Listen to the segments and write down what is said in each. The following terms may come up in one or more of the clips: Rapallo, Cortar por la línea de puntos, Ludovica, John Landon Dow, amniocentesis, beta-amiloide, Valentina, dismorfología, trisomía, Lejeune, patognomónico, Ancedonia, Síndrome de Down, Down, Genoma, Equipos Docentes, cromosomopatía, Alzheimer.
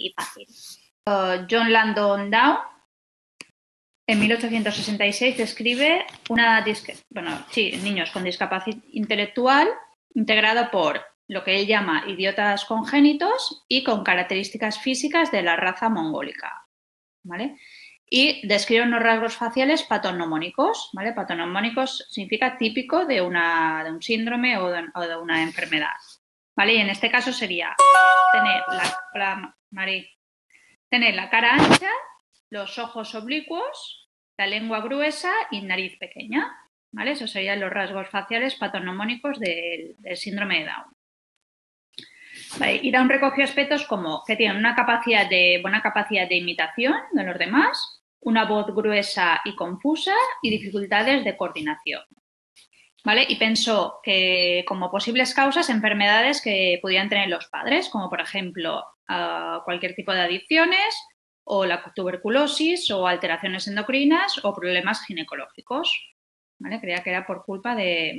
y fácil. John Landon Dow, en 1866, describe una niños con discapacidad intelectual integrado por lo que él llama idiotas congénitos y con características físicas de la raza mongólica, ¿vale? Y describe unos rasgos faciales patognomónicos, ¿vale? Patognomónicos significa típico de un síndrome o de una enfermedad, ¿vale? Y en este caso sería tener la cara ancha, los ojos oblicuos, la lengua gruesa y nariz pequeña, ¿vale? Esos serían los rasgos faciales patognomónicos del síndrome de Down. Vale, y Down recogió aspectos como que tienen una buena capacidad de imitación de los demás, una voz gruesa y confusa y dificultades de coordinación, ¿vale? Y pensó que como posibles causas enfermedades que pudieran tener los padres, como por ejemplo cualquier tipo de adicciones o la tuberculosis o alteraciones endocrinas o problemas ginecológicos, ¿vale? Creía que era por culpa de,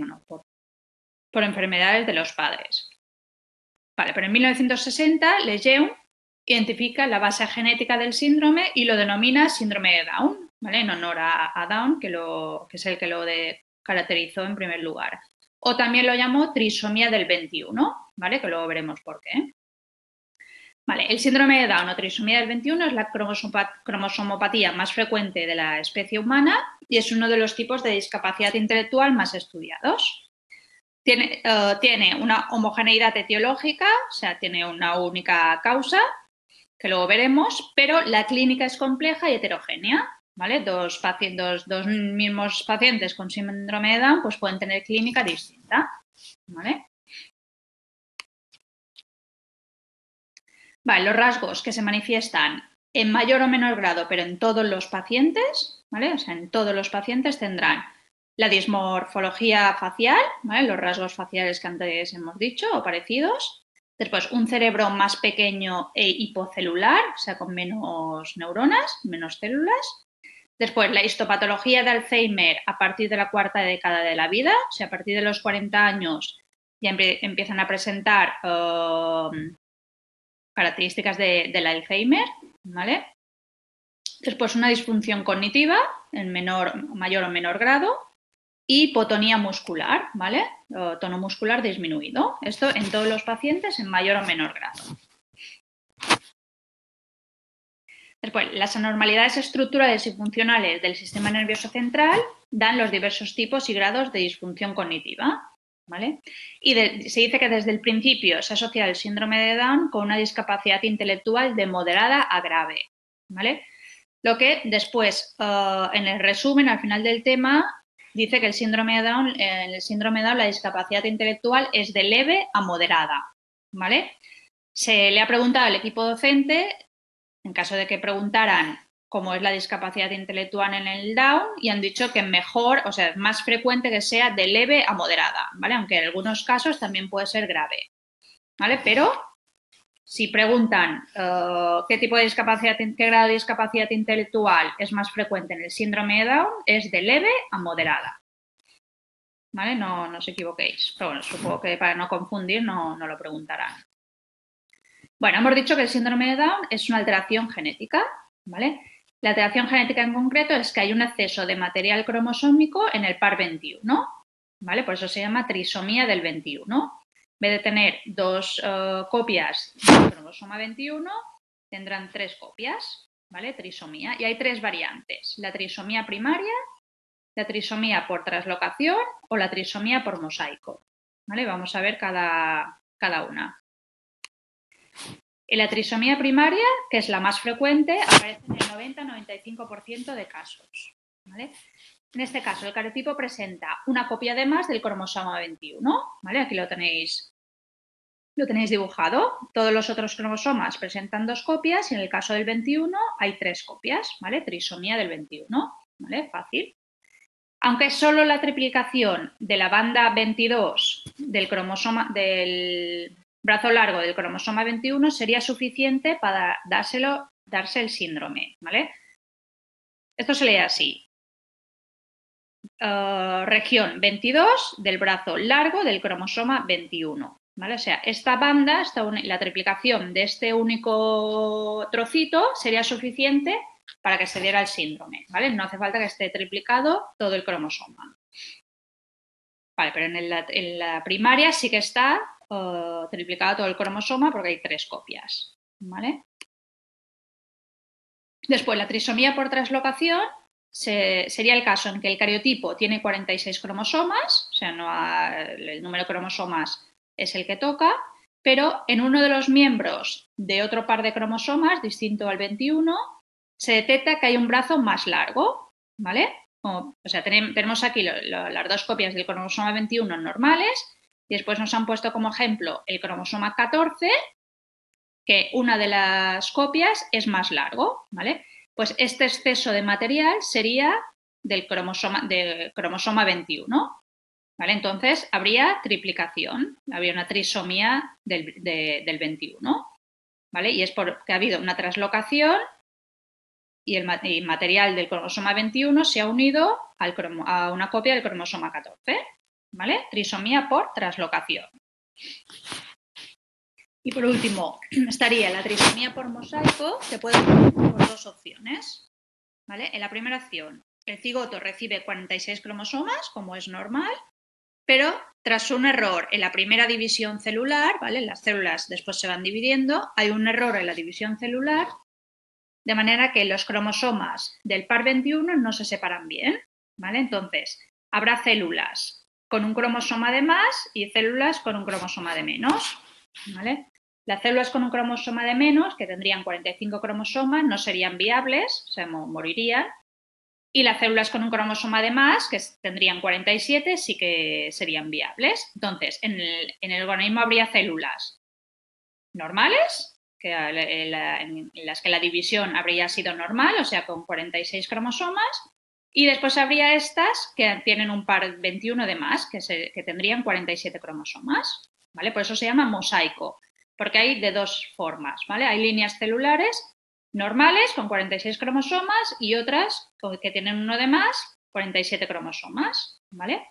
por enfermedades de los padres. Vale, pero en 1960 Lejeune identifica la base genética del síndrome y lo denomina síndrome de Down, ¿vale? En honor a Down, que es el que lo caracterizó en primer lugar. O también lo llamó trisomía del 21, ¿vale? Que luego veremos por qué. Vale, el síndrome de Down o trisomía del 21 es la cromosomopatía más frecuente de la especie humana y es uno de los tipos de discapacidad intelectual más estudiados. Tiene una homogeneidad etiológica, o sea, tiene una única causa, que luego veremos, pero la clínica es compleja y heterogénea, ¿vale? Dos mismos pacientes con síndrome de Down pues pueden tener clínica distinta, ¿vale? Vale, los rasgos que se manifiestan en mayor o menor grado, pero en todos los pacientes, ¿vale? O sea, en todos los pacientes tendrán la dismorfología facial, ¿vale? Los rasgos faciales que antes hemos dicho o parecidos. Después, un cerebro más pequeño e hipocelular, o sea, con menos neuronas, menos células. Después, la histopatología de Alzheimer a partir de la cuarta década de la vida, o sea, a partir de los 40 años ya empiezan a presentar características del Alzheimer, ¿vale? Después, una disfunción cognitiva en mayor o menor grado. Y hipotonía muscular, ¿vale? O tono muscular disminuido. Esto en todos los pacientes en mayor o menor grado. Después, las anormalidades estructurales y funcionales del sistema nervioso central dan los diversos tipos y grados de disfunción cognitiva, ¿vale? Y se dice que desde el principio se asocia el síndrome de Down con una discapacidad intelectual de moderada a grave, ¿vale? Lo que después, en el resumen, al final del tema, dice que el síndrome de Down, la discapacidad intelectual es de leve a moderada, ¿vale? Se le ha preguntado al equipo docente, en caso de que preguntaran cómo es la discapacidad intelectual en el Down, y han dicho que mejor, o sea, es más frecuente que sea de leve a moderada, ¿vale? Aunque en algunos casos también puede ser grave, ¿vale? Pero si preguntan qué tipo de discapacidad, qué grado de discapacidad intelectual es más frecuente en el síndrome de Down, es de leve a moderada, ¿vale? No os equivoquéis, pero bueno, supongo que para no confundir no lo preguntarán. Bueno, hemos dicho que el síndrome de Down es una alteración genética, ¿vale? La alteración genética en concreto es que hay un exceso de material cromosómico en el par 21, ¿vale? Por eso se llama trisomía del 21. En vez de tener dos copias del cromosoma 21, tendrán tres copias, ¿vale? Trisomía. Y hay tres variantes, la trisomía primaria, la trisomía por translocación o la trisomía por mosaico, ¿vale? Vamos a ver cada una. En la trisomía primaria, que es la más frecuente, aparece en el 90-95% de casos, ¿vale? En este caso, el cariotipo presenta una copia de más del cromosoma 21, ¿vale? Aquí lo tenéis dibujado. Todos los otros cromosomas presentan dos copias y en el caso del 21 hay tres copias, ¿vale? Trisomía del 21, ¿vale? Fácil. Aunque solo la triplicación de la banda 22 del brazo largo del cromosoma 21 sería suficiente para darse el síndrome, ¿vale? Esto se lee así. Región 22 del brazo largo del cromosoma 21, ¿vale? O sea, esta banda, la triplicación de este único trocito sería suficiente para que se diera el síndrome, ¿vale? No hace falta que esté triplicado todo el cromosoma. Vale, pero en la primaria sí que está triplicado todo el cromosoma porque hay 3 copias, ¿vale? Después, la trisomía por translocación sería el caso en que el cariotipo tiene 46 cromosomas, o sea, el número de cromosomas es el que toca, pero en uno de los miembros de otro par de cromosomas, distinto al 21, se detecta que hay un brazo más largo, ¿vale? O sea, tenemos aquí las 2 copias del cromosoma 21 normales y después nos han puesto como ejemplo el cromosoma 14, que una de las copias es más largo, ¿vale? Pues este exceso de material sería del cromosoma 21, ¿vale? Entonces habría triplicación, habría una trisomía del 21, ¿vale? Y es porque ha habido una translocación y el material del cromosoma 21 se ha unido a una copia del cromosoma 14, ¿vale? Trisomía por translocación. Y por último, estaría la trisomía por mosaico, que puede ocurrir por 2 opciones, ¿vale? En la primera opción, el cigoto recibe 46 cromosomas, como es normal, pero tras un error en la primera división celular, ¿vale? Las células después se van dividiendo, hay un error en la división celular, de manera que los cromosomas del par 21 no se separan bien, ¿vale? Entonces, habrá células con un cromosoma de más y células con un cromosoma de menos, ¿vale? Las células con un cromosoma de menos, que tendrían 45 cromosomas, no serían viables, o sea, morirían. Y las células con un cromosoma de más, que tendrían 47, sí que serían viables. Entonces, en el organismo habría células normales, que en las que la división habría sido normal, o sea, con 46 cromosomas. Y después habría estas que tienen un par 21 de más, que tendrían 47 cromosomas, ¿vale? Por eso se llama mosaico, porque hay de 2 formas, ¿vale? Hay líneas celulares normales con 46 cromosomas y otras que tienen uno de más, 47 cromosomas, ¿vale?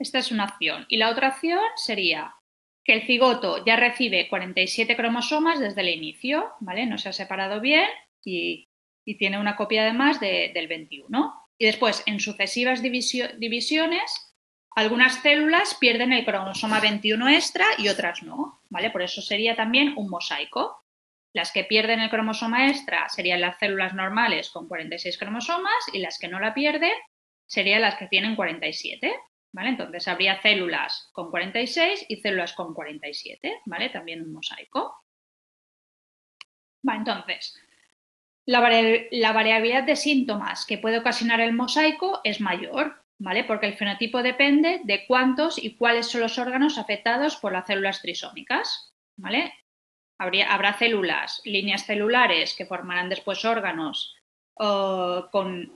Esta es una opción. Y la otra opción sería que el cigoto ya recibe 47 cromosomas desde el inicio, ¿vale? No se ha separado bien y tiene una copia de más del 21. Y después, en sucesivas divisiones... Algunas células pierden el cromosoma 21 extra y otras no, ¿vale? Por eso sería también un mosaico. Las que pierden el cromosoma extra serían las células normales con 46 cromosomas y las que no la pierden serían las que tienen 47, ¿vale? Entonces habría células con 46 y células con 47, ¿vale? También un mosaico. Vale, entonces, la variabilidad de síntomas que puede ocasionar el mosaico es mayor, ¿vale? Porque el fenotipo depende de cuántos y cuáles son los órganos afectados por las células trisómicas, ¿vale? Habrá células, líneas celulares que formarán después órganos con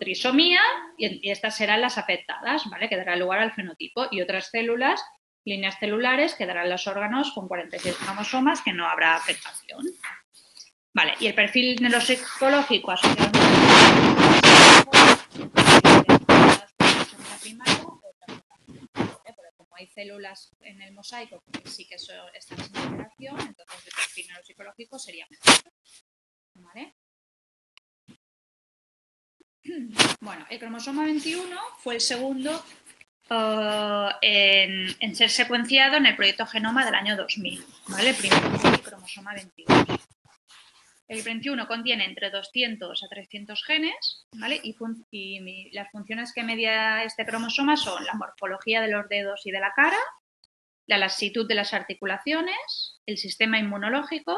trisomía y estas serán las afectadas, ¿vale? Que dará lugar al fenotipo y otras células, líneas celulares que darán los órganos con 46 cromosomas que no habrá afectación, ¿vale? Y el perfil neuropsicológico asociado hay células en el mosaico que sí que están sin alteración, entonces el perfil neuropsicológico sería mejor, ¿vale? Bueno, el cromosoma 21 fue el segundo en ser secuenciado en el proyecto Genoma del año 2000, ¿vale? El primero fue el cromosoma 21. El 21 contiene entre 200 a 300 genes, ¿vale? Y las funciones que media este cromosoma son la morfología de los dedos y de la cara, la laxitud de las articulaciones, el sistema inmunológico,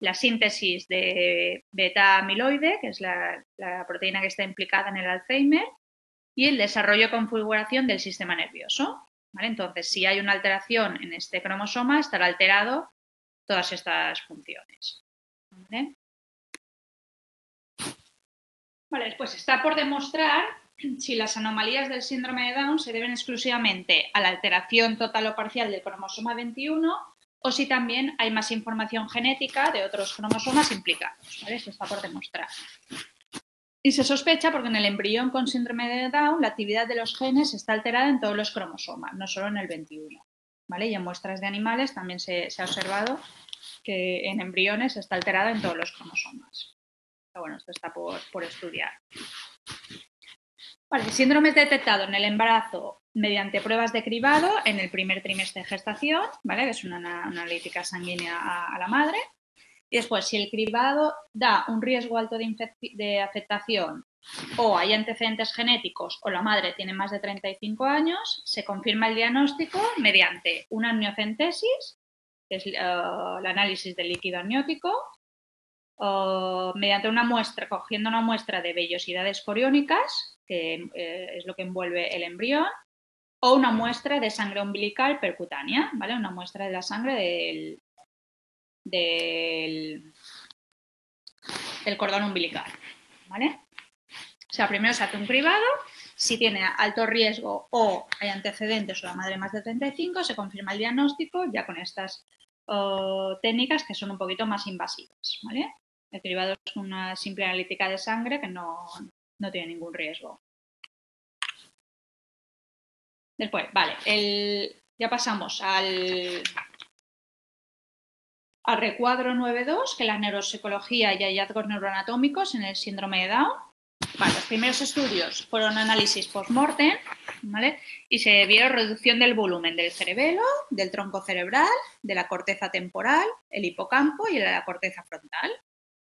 la síntesis de beta-amiloide, que es la proteína que está implicada en el Alzheimer, y el desarrollo y configuración del sistema nervioso, ¿vale? Entonces, si hay una alteración en este cromosoma, estará alterado todas estas funciones. Vale, pues está por demostrar si las anomalías del síndrome de Down se deben exclusivamente a la alteración total o parcial del cromosoma 21 o si también hay más información genética de otros cromosomas implicados, ¿vale? Eso está por demostrar. Y se sospecha porque en el embrión con síndrome de Down la actividad de los genes está alterada en todos los cromosomas, no solo en el 21. ¿Vale? Y en muestras de animales también se ha observado que en embriones está alterada en todos los cromosomas. Pero bueno, esto está por estudiar. Vale, síndrome detectado en el embarazo mediante pruebas de cribado en el primer trimestre de gestación, ¿vale? Que es una analítica sanguínea a la madre. Y después, si el cribado da un riesgo alto de afectación o hay antecedentes genéticos o la madre tiene más de 35 años, se confirma el diagnóstico mediante una amniocentesis, que es el análisis del líquido amniótico, mediante una muestra, cogiendo una muestra de vellosidades coriónicas, que es lo que envuelve el embrión, o una muestra de sangre umbilical percutánea, ¿vale? Una muestra de la sangre del cordón umbilical, ¿vale? O sea, primero se hace un cribado, si tiene alto riesgo o hay antecedentes o la madre más de 35, se confirma el diagnóstico ya con estas técnicas que son un poquito más invasivas, ¿vale? El cribado es una simple analítica de sangre que no tiene ningún riesgo. Después, vale, ya pasamos al recuadro 9.2, que es la neuropsicología y hallazgos neuroanatómicos en el síndrome de Down. Vale, los primeros estudios fueron análisis post-mortem, ¿vale? Y se vieron reducción del volumen del cerebelo, del tronco cerebral, de la corteza temporal, el hipocampo y de la corteza frontal,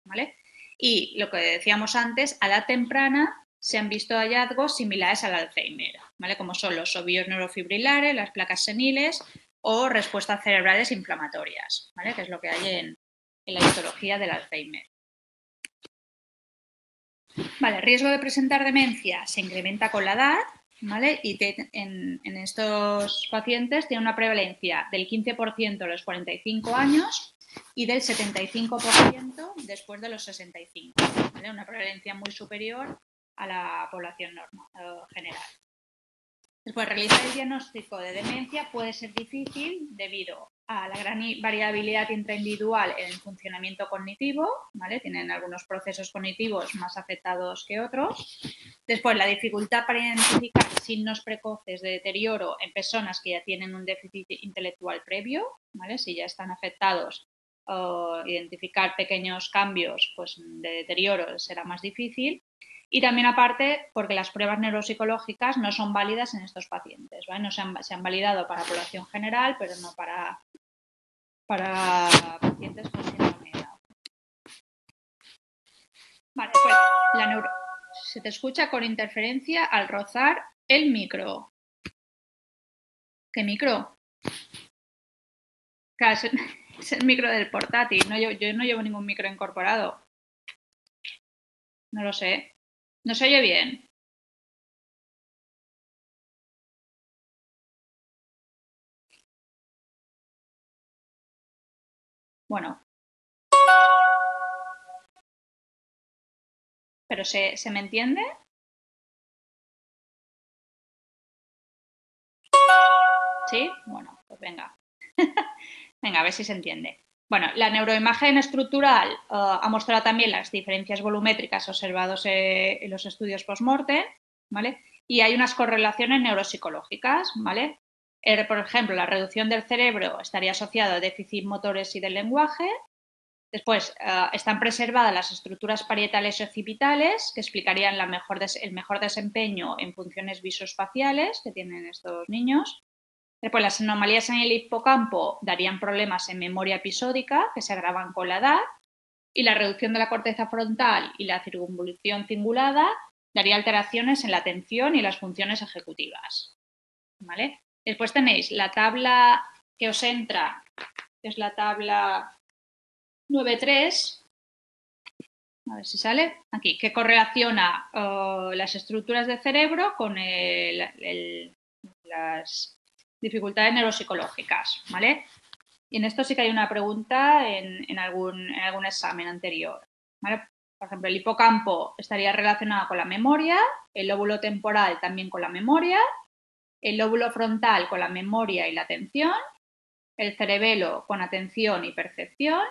¿vale? Y lo que decíamos antes, a la temprana se han visto hallazgos similares al Alzheimer, ¿vale? Como son los ovillos neurofibrilares, las placas seniles o respuestas cerebrales inflamatorias, ¿vale? Que es lo que hay en la histología del Alzheimer. Vale, el riesgo de presentar demencia se incrementa con la edad, ¿vale? Y en estos pacientes tiene una prevalencia del 15% a los 45 años y del 75% después de los 65, ¿vale? Una prevalencia muy superior a la población general. Después, realizar el diagnóstico de demencia puede ser difícil debido a la gran variabilidad intraindividual en el funcionamiento cognitivo, ¿vale? Tienen algunos procesos cognitivos más afectados que otros. Después, la dificultad para identificar signos precoces de deterioro en personas que ya tienen un déficit intelectual previo, ¿vale? Si ya están afectados, identificar pequeños cambios de deterioro será más difícil. Y también aparte porque las pruebas neuropsicológicas no son válidas en estos pacientes, ¿vale? No se han validado para población general, pero no para pacientes con síndrome de Down. Vale, pues la neuro... Se te escucha con interferencia al rozar el micro. ¿Qué micro? Claro, es el micro del portátil. Yo no llevo ningún micro incorporado. No lo sé. ¿No se oye bien? Bueno. ¿Pero se me entiende? ¿Sí? Bueno, pues venga. Venga, a ver si se entiende. Bueno, la neuroimagen estructural ha mostrado también las diferencias volumétricas observadas en los estudios post-mortem, ¿vale? Y hay unas correlaciones neuropsicológicas, ¿vale? Por ejemplo, la reducción del cerebro estaría asociada a déficit motores y del lenguaje. Después, están preservadas las estructuras parietales y occipitales, que explicarían el mejor desempeño en funciones visoespaciales que tienen estos niños. Después, las anomalías en el hipocampo darían problemas en memoria episódica, que se agravan con la edad, y la reducción de la corteza frontal y la circunvolución cingulada daría alteraciones en la atención y las funciones ejecutivas, ¿vale? Después tenéis la tabla que os entra, que es la tabla 9.3, a ver si sale aquí, que correlaciona las estructuras del cerebro con las dificultades neuropsicológicas, ¿vale? Y en esto sí que hay una pregunta en algún examen anterior, ¿vale? Por ejemplo, el hipocampo estaría relacionado con la memoria, el lóbulo temporal también con la memoria, el lóbulo frontal con la memoria y la atención, el cerebelo con atención y percepción.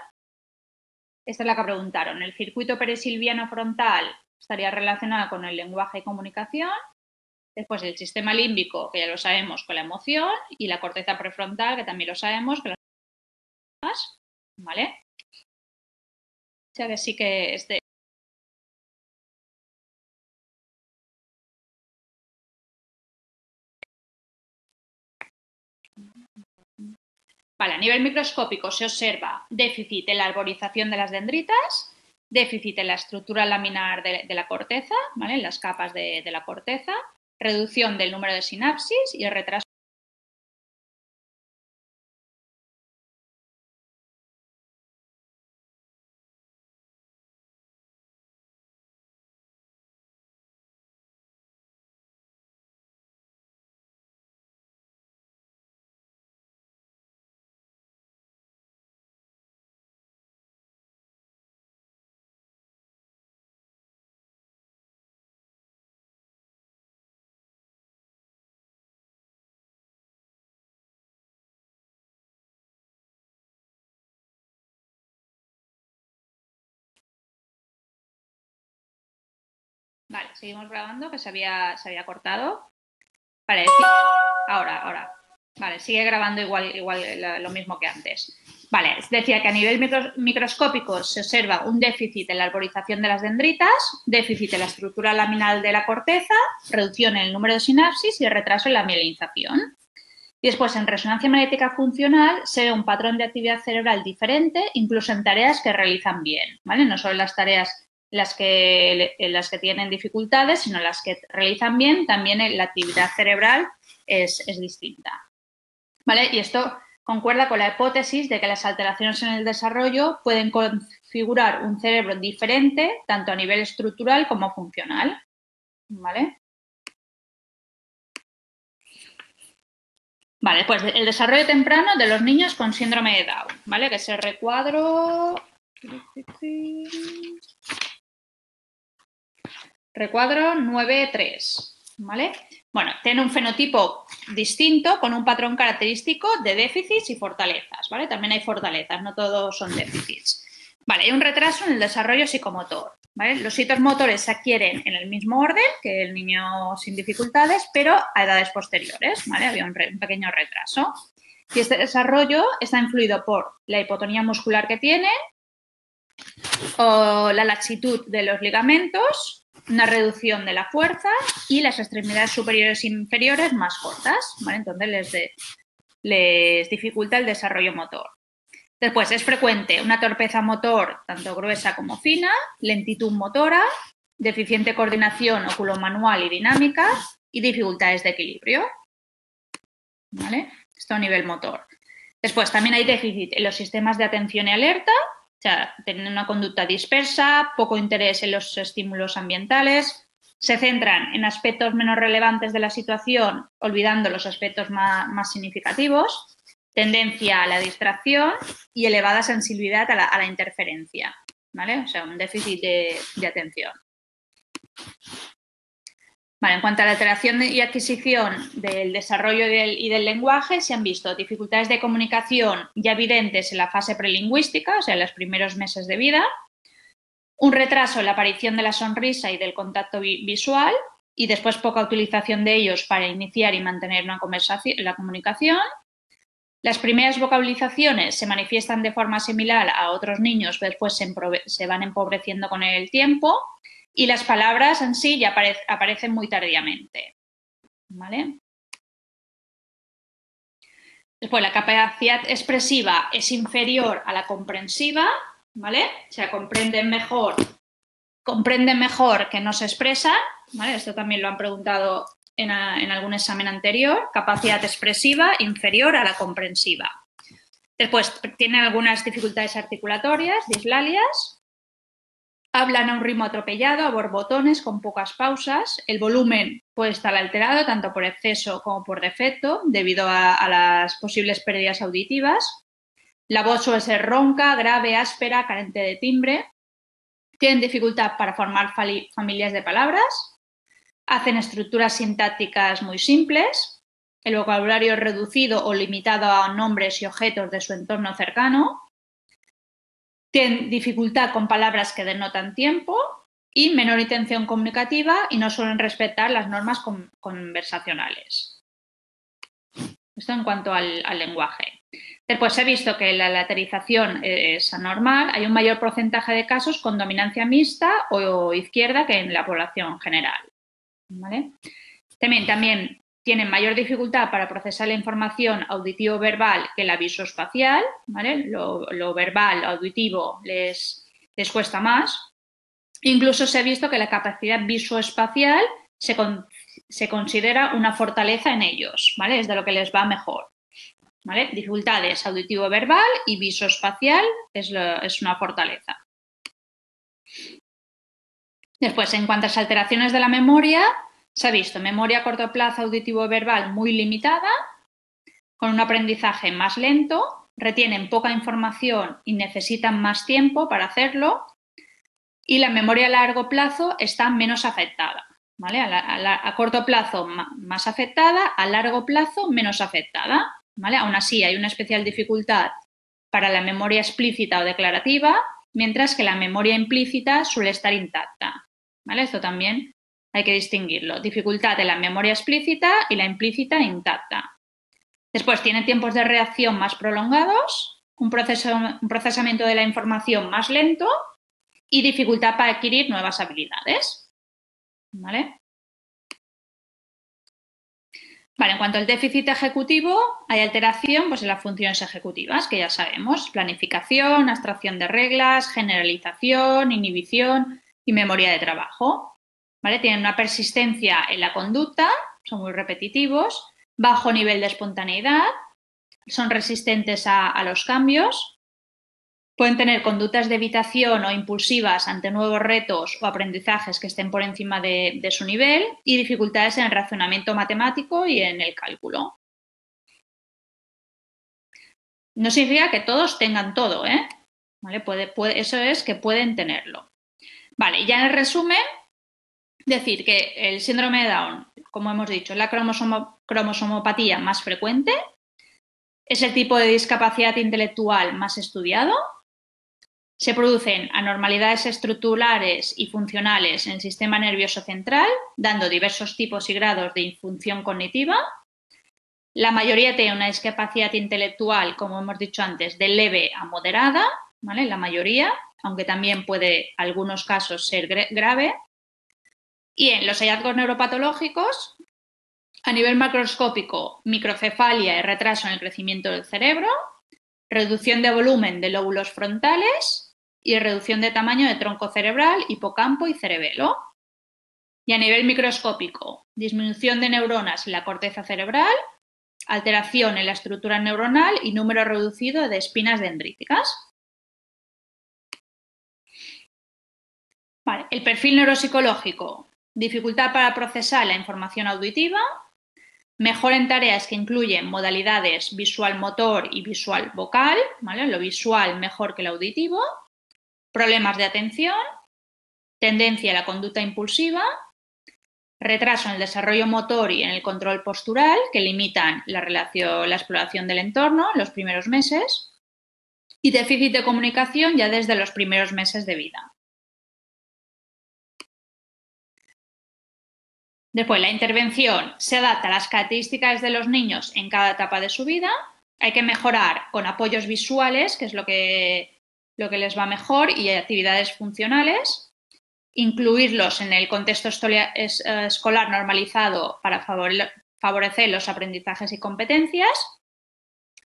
Esta es la que preguntaron. El circuito perisilviano frontal estaría relacionada con el lenguaje y comunicación, después el sistema límbico, que ya lo sabemos, con la emoción, y la corteza prefrontal, que también lo sabemos, que las... ¿Vale? O sea que sí que este... Vale, a nivel microscópico se observa déficit en la arborización de las dendritas, déficit en la estructura laminar de la corteza, ¿vale? En las capas de la corteza, reducción del número de sinapsis y el retraso. Vale, seguimos grabando, que se había cortado. Vale, ahora. Vale, sigue grabando igual lo mismo que antes. Vale, decía que a nivel microscópico se observa un déficit en la arborización de las dendritas, déficit en la estructura laminal de la corteza, reducción en el número de sinapsis y el retraso en la mielinización. Y después, en resonancia magnética funcional, se ve un patrón de actividad cerebral diferente, incluso en tareas que realizan bien, ¿vale? No solo en las tareas... Las que tienen dificultades, sino las que realizan bien, también la actividad cerebral es distinta. ¿Vale? Y esto concuerda con la hipótesis de que las alteraciones en el desarrollo pueden configurar un cerebro diferente, tanto a nivel estructural como funcional. ¿Vale? Vale, pues el desarrollo temprano de los niños con síndrome de Down, ¿vale? Que es el recuadro... Recuadro 9.3, ¿vale? Bueno, tiene un fenotipo distinto con un patrón característico de déficits y fortalezas, ¿vale? También hay fortalezas, no todos son déficits. Vale, hay un retraso en el desarrollo psicomotor, ¿vale? Los hitos motores se adquieren en el mismo orden que el niño sin dificultades, pero a edades posteriores, ¿vale? Había un pequeño retraso. Y este desarrollo está influido por la hipotonía muscular que tiene, o la laxitud de los ligamentos, una reducción de la fuerza y las extremidades superiores e inferiores más cortas, ¿vale? Entonces les dificulta el desarrollo motor. Después es frecuente una torpeza motor, tanto gruesa como fina, lentitud motora, deficiente coordinación oculomanual y dinámica y dificultades de equilibrio, ¿vale? Esto a nivel motor. Después también hay déficit en los sistemas de atención y alerta, o sea, tienen una conducta dispersa, poco interés en los estímulos ambientales, se centran en aspectos menos relevantes de la situación, olvidando los aspectos más significativos, tendencia a la distracción y elevada sensibilidad a la interferencia, ¿vale? O sea, un déficit de atención. Vale, en cuanto a la alteración y adquisición del desarrollo y del lenguaje, se han visto dificultades de comunicación ya evidentes en la fase prelingüística, o sea, en los primeros meses de vida, un retraso en la aparición de la sonrisa y del contacto visual y después poca utilización de ellos para iniciar y mantener una conversación, la comunicación. Las primeras vocalizaciones se manifiestan de forma similar a otros niños, pero después se van empobreciendo con el tiempo. Y las palabras en sí ya aparecen muy tardíamente, ¿vale? Después, la capacidad expresiva es inferior a la comprensiva, ¿vale? O sea, comprenden mejor que no se expresan, ¿vale? Esto también lo han preguntado en algún examen anterior. Capacidad expresiva inferior a la comprensiva. Después, tienen algunas dificultades articulatorias, dislalias. Hablan a un ritmo atropellado, a borbotones, con pocas pausas. El volumen puede estar alterado tanto por exceso como por defecto debido a las posibles pérdidas auditivas. La voz suele ser ronca, grave, áspera, carente de timbre. Tienen dificultad para formar familias de palabras. Hacen estructuras sintácticas muy simples. El vocabulario es reducido o limitado a nombres y objetos de su entorno cercano. Tienen dificultad con palabras que denotan tiempo y menor intención comunicativa y no suelen respetar las normas conversacionales. Esto en cuanto al lenguaje. Después se ha visto que la lateralización es anormal, hay un mayor porcentaje de casos con dominancia mixta o izquierda que en la población general. ¿Vale? También tienen mayor dificultad para procesar la información auditivo-verbal que la visoespacial, ¿vale? Lo verbal, auditivo, les cuesta más. Incluso se ha visto que la capacidad visoespacial se considera una fortaleza en ellos, ¿vale? Es de lo que les va mejor. ¿Vale? Dificultades auditivo-verbal y visoespacial es una fortaleza. Después, en cuanto a las alteraciones de la memoria, se ha visto memoria a corto plazo auditivo-verbal muy limitada, con un aprendizaje más lento, retienen poca información y necesitan más tiempo para hacerlo, y la memoria a largo plazo está menos afectada. ¿Vale? A corto plazo más afectada, a largo plazo menos afectada. ¿Vale? Aún así, hay una especial dificultad para la memoria explícita o declarativa, mientras que la memoria implícita suele estar intacta. ¿Vale? Esto también hay que distinguirlo. Dificultad de la memoria explícita y la implícita intacta. Después, tiene tiempos de reacción más prolongados, un procesamiento de la información más lento y dificultad para adquirir nuevas habilidades. ¿Vale? Vale, en cuanto al déficit ejecutivo, hay alteración pues, en las funciones ejecutivas, que ya sabemos, planificación, abstracción de reglas, generalización, inhibición y memoria de trabajo. ¿Vale? Tienen una persistencia en la conducta, son muy repetitivos, bajo nivel de espontaneidad, son resistentes a los cambios, pueden tener conductas de evitación o impulsivas ante nuevos retos o aprendizajes que estén por encima de su nivel y dificultades en el razonamiento matemático y en el cálculo. No significa que todos tengan todo, ¿eh? ¿Vale? Eso es que pueden tenerlo. Vale, ya en el resumen, decir que el síndrome de Down, como hemos dicho, es la cromosomopatía más frecuente, es el tipo de discapacidad intelectual más estudiado, se producen anormalidades estructurales y funcionales en el sistema nervioso central, dando diversos tipos y grados de disfunción cognitiva. La mayoría tiene una discapacidad intelectual, como hemos dicho antes, de leve a moderada, ¿vale? La mayoría, aunque también puede, en algunos casos, ser grave. Y en los hallazgos neuropatológicos, a nivel macroscópico, microcefalia y retraso en el crecimiento del cerebro, reducción de volumen de lóbulos frontales y reducción de tamaño de tronco cerebral, hipocampo y cerebelo. Y a nivel microscópico, disminución de neuronas en la corteza cerebral, alteración en la estructura neuronal y número reducido de espinas dendríticas. Vale, el perfil neuropsicológico, dificultad para procesar la información auditiva, mejora en tareas que incluyen modalidades visual-motor y visual-vocal, ¿vale? Lo visual mejor que lo auditivo, problemas de atención, tendencia a la conducta impulsiva, retraso en el desarrollo motor y en el control postural que limitan la exploración del entorno en los primeros meses y déficit de comunicación ya desde los primeros meses de vida. Después, la intervención se adapta a las características de los niños en cada etapa de su vida. Hay que mejorar con apoyos visuales, que es lo que les va mejor, y actividades funcionales. Incluirlos en el contexto escolar normalizado para favorecer los aprendizajes y competencias.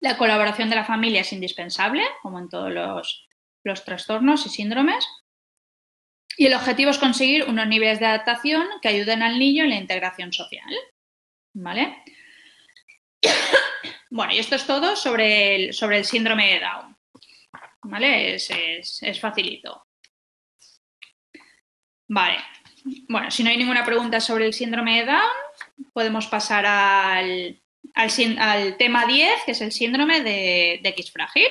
La colaboración de la familia es indispensable, como en todos los trastornos y síndromes. Y el objetivo es conseguir unos niveles de adaptación que ayuden al niño en la integración social. ¿Vale? Bueno, y esto es todo sobre el síndrome de Down. ¿Vale? Es facilito. Vale. Bueno, si no hay ninguna pregunta sobre el síndrome de Down, podemos pasar al tema 10, que es el síndrome de X frágil.